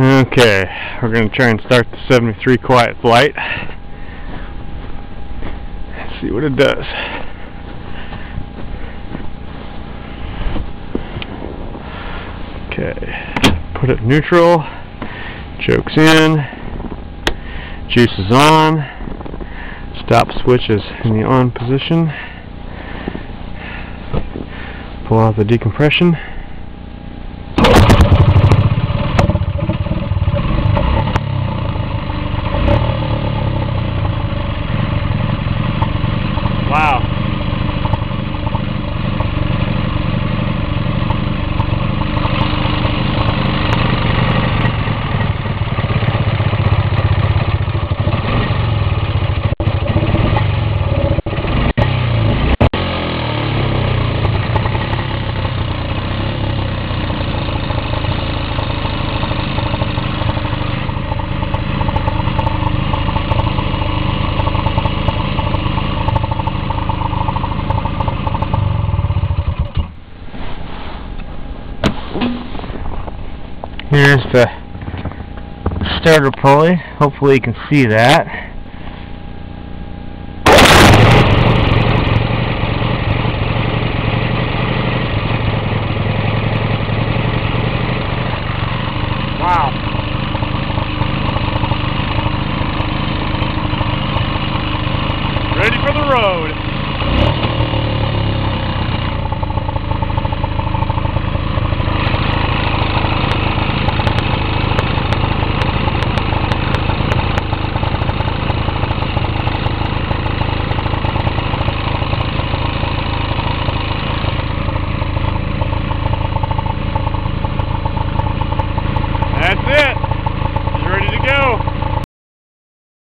Okay, we're going to try and start the 73 Quiet Flite. Let's see what it does. Okay, put it neutral, choke's in, juice is on, stop switch is in the on position, pull out the decompression. Here's the starter pulley. Hopefully you can see that. Wow. Ready for the road. That's it.